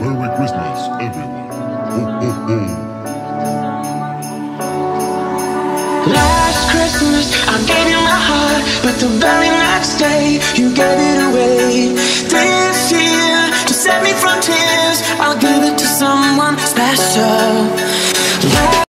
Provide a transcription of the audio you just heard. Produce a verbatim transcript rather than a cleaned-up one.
Merry Christmas, everyone. Ho, ho, ho. Last Christmas, I gave you my heart, but the very next day, you gave it away. Did